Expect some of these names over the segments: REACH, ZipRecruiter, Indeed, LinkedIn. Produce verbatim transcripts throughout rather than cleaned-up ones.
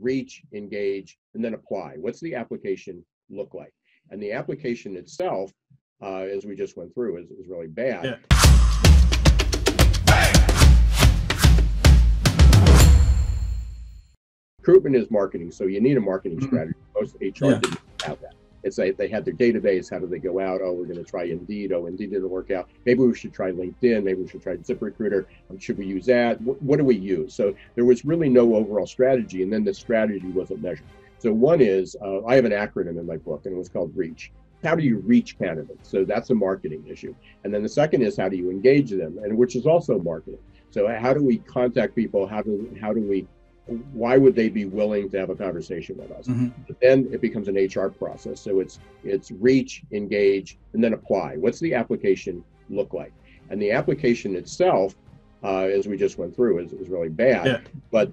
reach, engage, and then apply. What's the application look like? And the application itself, uh, as we just went through, is, is really bad. Yeah. Recruitment is marketing, so you need a marketing mm-hmm. strategy. Most H R yeah. didn't have that. It's like they had their database. How do they go out? Oh, we're going to try Indeed. Oh, Indeed didn't work out. Maybe we should try LinkedIn. Maybe we should try ZipRecruiter. Should we use that? What, what do we use? So there was really no overall strategy. And then the strategy wasn't measured. So one is, uh, I have an acronym in my book, and it was called REACH. How do you reach candidates? So that's a marketing issue. And then the second is, how do you engage them? And which is also marketing. So how do we contact people? How do, how do we why would they be willing to have a conversation with us? Mm-hmm. But then it becomes an H R process. So it's it's reach, engage, and then apply. What's the application look like? And the application itself, uh, as we just went through, is, is really bad. Yeah. But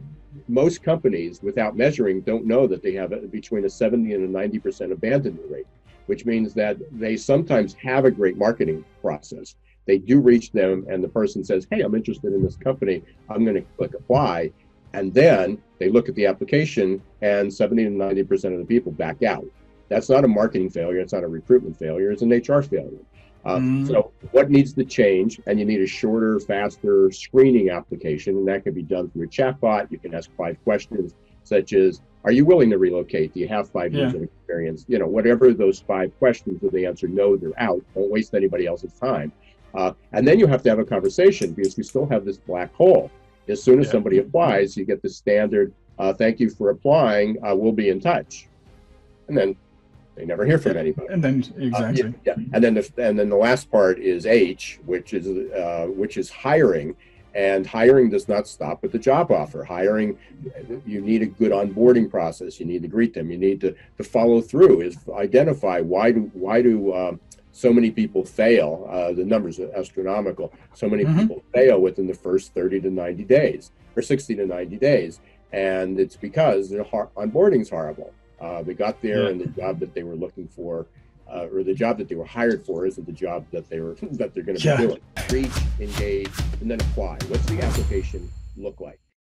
most companies, without measuring, don't know that they have a, between a seventy and a ninety percent abandonment rate, which means that they sometimes have a great marketing process. They do reach them, and the person says, hey, I'm interested in this company. I'm going to click apply. And then they look at the application, and seventy to ninety percent of the people back out. That's not a marketing failure. It's not a recruitment failure. It's an H R failure. Uh, mm. So what needs to change? And you need a shorter, faster screening application. And that can be done through a chatbot. You can ask five questions, such as, are you willing to relocate? Do you have five years yeah. of experience? You know, whatever those five questions, if they answer no, they're out. Don't waste anybody else's time. Uh, and then you have to have a conversation, because we still have this black hole. As soon as yeah. somebody applies, you get the standard, uh, thank you for applying, uh, we'll be in touch. And then they never hear from anybody. And then, exactly. Uh, yeah, yeah. And then the, and then the last part is H, which is, uh, which is hiring. And hiring does not stop with the job offer. Hiring, you need a good onboarding process. You need to greet them. You need to, to follow through, is identify why do, why do, um, so many people fail. Uh, the numbers are astronomical. So many mm-hmm. people fail within the first thirty to ninety days, or sixty to ninety days. And it's because their onboarding is horrible. Uh, they got there yeah. and the job that they were looking for, uh, or the job that they were hired for, isn't the job that, they were, that they're going to yeah. be doing. Reach, engage, and then apply. What's the application look like?